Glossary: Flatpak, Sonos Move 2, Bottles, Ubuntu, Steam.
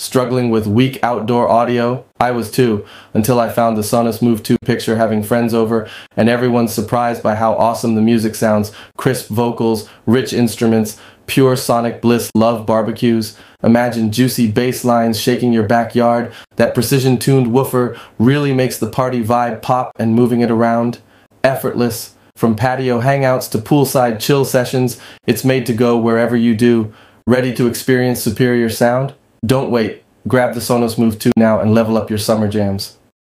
struggling with weak outdoor audio? I was too, until I found the Sonos Move 2 picture having friends over, and everyone's surprised by how awesome the music sounds. Crisp vocals, rich instruments, pure sonic bliss. Love barbecues. Imagine juicy bass lines shaking your backyard. That precision-tuned woofer really makes the party vibe pop, and moving it around, effortless. From patio hangouts to poolside chill sessions, it's made to go wherever you do. Ready to experience superior sound? Don't wait. Grab the Sonos Move 2 now and level up your summer jams.